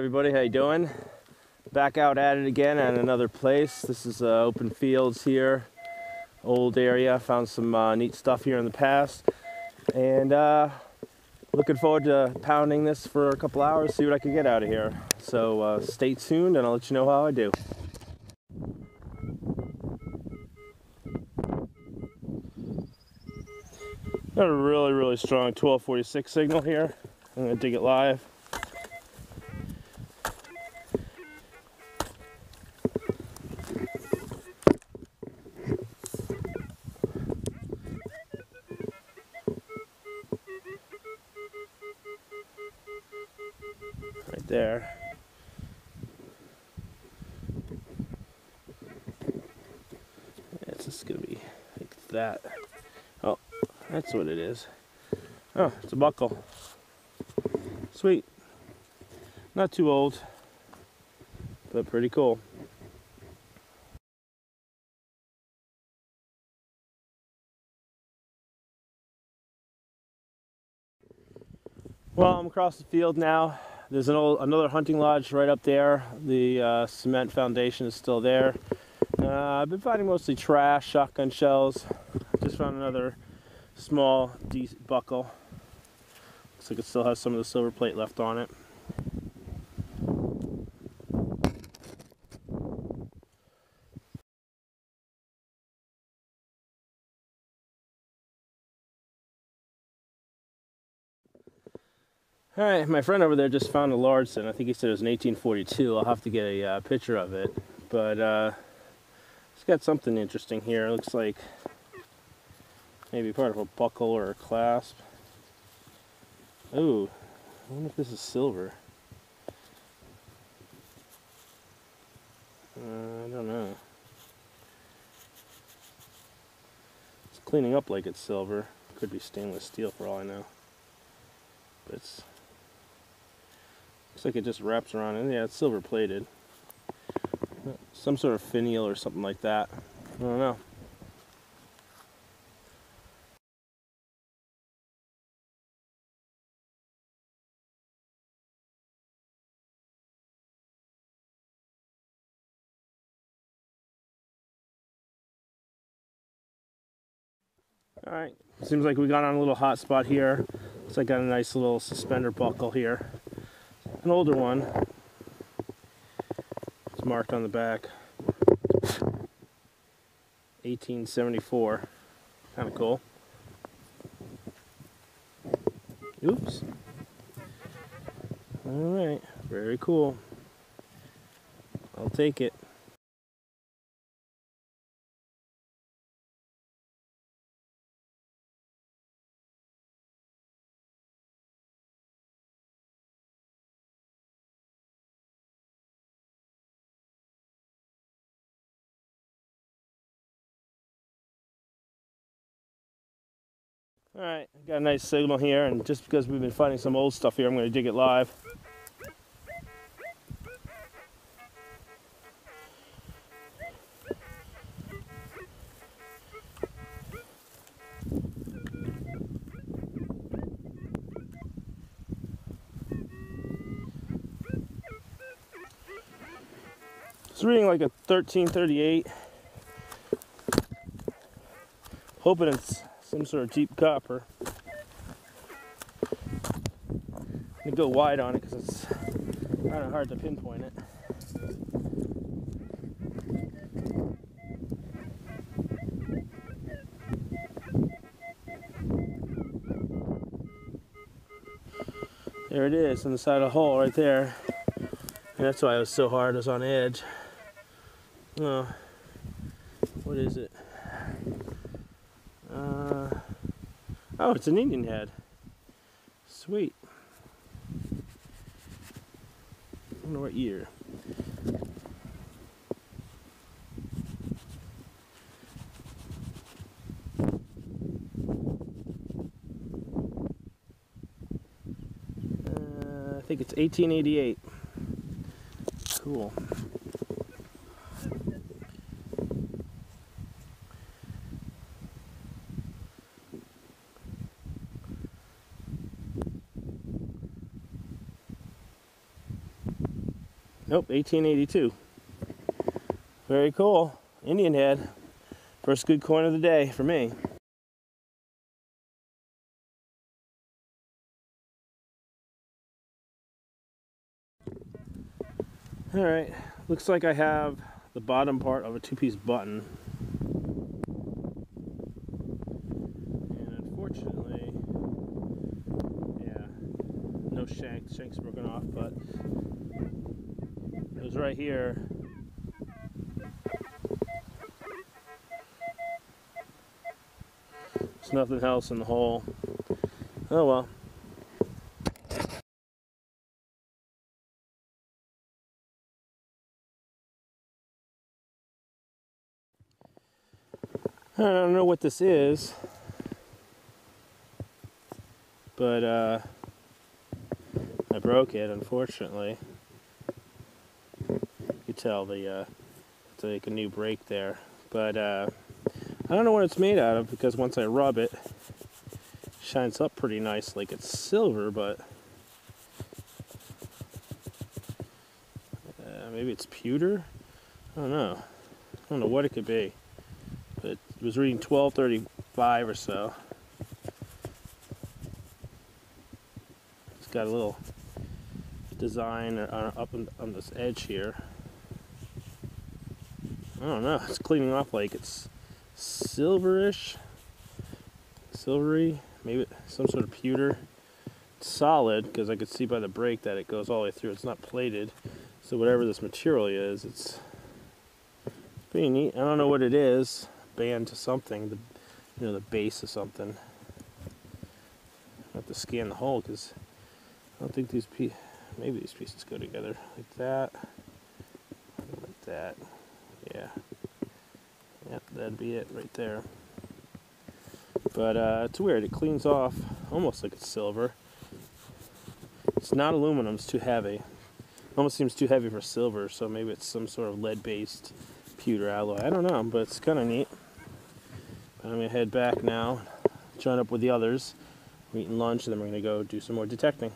everybody? How you doing? Back out at it again at another place. This is open fields here, old area. Found some neat stuff here in the past, and looking forward to pounding this for a couple hours, see what I can get out of here. So stay tuned, and I'll let you know how I do. Got a really strong 1246 signal here. I'm gonna dig it live. Right there. It's just gonna be like that. Oh, that's what it is. Oh, it's a buckle. Sweet. Not too old, but pretty cool. Well, I'm across the field now. There's another hunting lodge right up there. The cement foundation is still there. I've been finding mostly trash, shotgun shells. Just found another small buckle. Looks like it still has some of the silver plate left on it. All right, my friend over there just found a Larson. I think he said it was an 1842. I'll have to get a picture of it. But it's got something interesting here. It looks like maybe part of a buckle or a clasp. Ooh, I wonder if this is silver. I don't know. It's cleaning up like it's silver. Could be stainless steel for all I know. But it's... looks like it just wraps around it. Yeah, it's silver plated. Some sort of finial or something like that. I don't know. All right, seems like we got on a little hot spot here. Looks like I got a nice little suspender buckle here. An older one. It's marked on the back. 1874. Kind of cool. Oops. All right, very cool. I'll take it. Alright, got a nice signal here, and just because we've been finding some old stuff here, I'm going to dig it live. It's reading like a 1338. Hoping it's some sort of deep copper. I'm gonna go wide on it because it's kind of hard to pinpoint it. There it is on the side of the hole right there. And that's why it was so hard, it was on edge. Oh, what is it? Oh, it's an Indian head. Sweet. I wonder what year. I think it's 1888. Cool. Nope, 1882. Very cool. Indian head. First good coin of the day for me. All right, looks like I have the bottom part of a two-piece button. And unfortunately, yeah, no shank. The shank's broken off, but it was right here. There's nothing else in the hole. Oh well. I don't know what this is, but I broke it, unfortunately. You can tell it's like a new break there, but I don't know what it's made out of, because once I rub it, it shines up pretty nice, like it's silver, but maybe it's pewter? I don't know. I don't know what it could be. It was reading 1235 or so. It's got a little design up on this edge here. I don't know. It's cleaning off like it's silverish, silvery, maybe some sort of pewter. It's solid, because I could see by the break that it goes all the way through. It's not plated, so whatever this material is, it's pretty neat. I don't know what it is. Band to something, the base of something. I have to scan the hole, because I don't think maybe these pieces go together like that, yeah, yep, that'd be it right there. But it's weird, it cleans off almost like it's silver. It's not aluminum, it's too heavy. It almost seems too heavy for silver, so maybe it's some sort of lead-based pewter alloy. I don't know, but it's kind of neat. I'm going to head back now, join up with the others. We're eating lunch, and then we're going to go do some more detecting.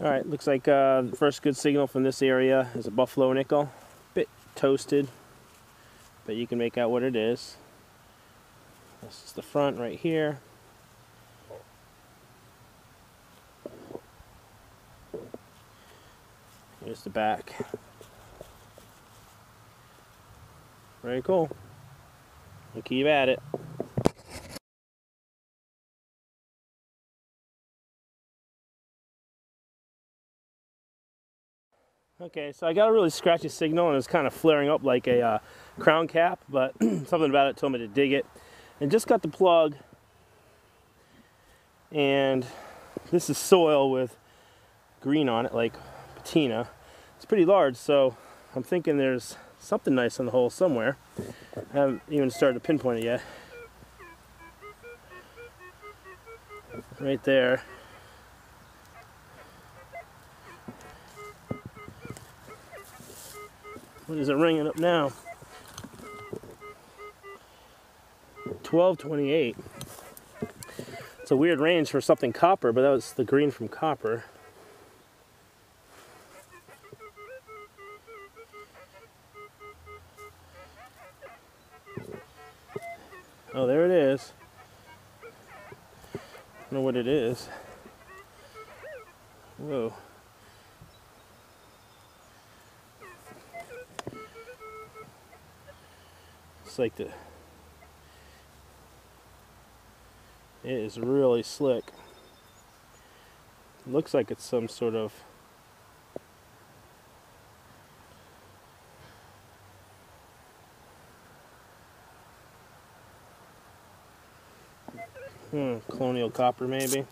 Alright, looks like the first good signal from this area is a buffalo nickel. A bit toasted, but you can make out what it is. This is the front right here. Here's the back. Very cool. We'll keep at it. Okay, so I got a really scratchy signal, and it's kind of flaring up like a crown cap, but something about it told me to dig it. And just got the plug, and this is soil with green on it, like patina. It's pretty large, so I'm thinking there's something nice in the hole somewhere. I haven't even started to pinpoint it yet. Right there. What is it ringing up now? 1228. It's a weird range for something copper, but that was the green from copper. Oh, there it is. I don't know what it is. Whoa. It's like it is really slick. It looks like it's some sort of colonial copper, maybe.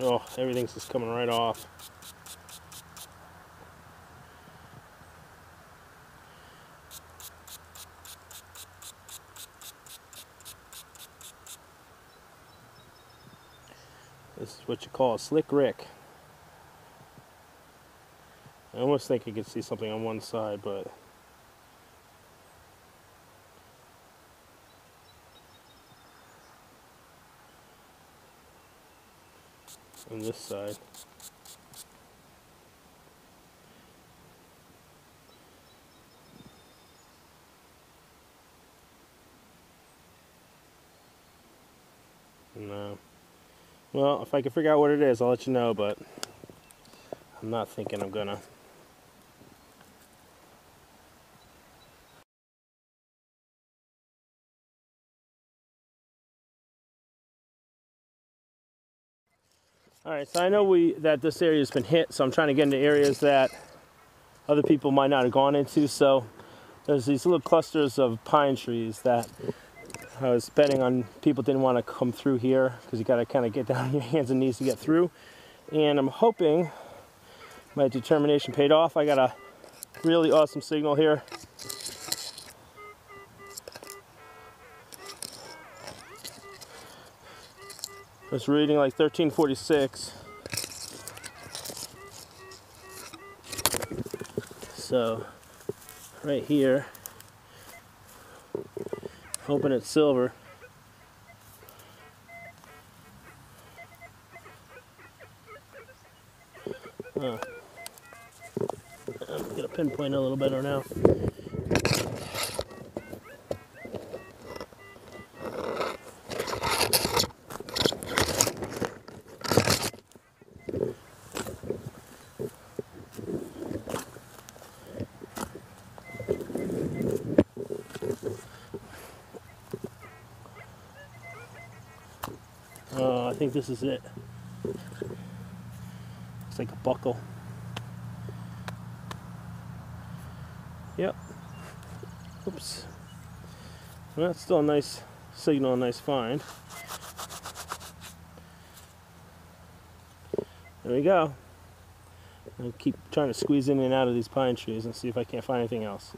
Oh, everything's just coming right off. This is what you call a slick Rick. I almost think you could see something on one side, but on this side. No. Well, if I can figure out what it is, I'll let you know, but I'm not thinking I'm gonna. Alright, so I know that this area's been hit, so I'm trying to get into areas that other people might not have gone into. So there's these little clusters of pine trees that I was betting on people didn't want to come through here because you got to kind of get down on your hands and knees to get through. And I'm hoping my determination paid off. I got a really awesome signal here. I was reading like 1346. So, right here, hoping it's silver. Huh. I'm going to pinpoint a little better now. I think this is it. It's like a buckle. Yep. Oops. Well, that's still a nice signal, a nice find. There we go. I'll keep trying to squeeze in and out of these pine trees and see if I can't find anything else.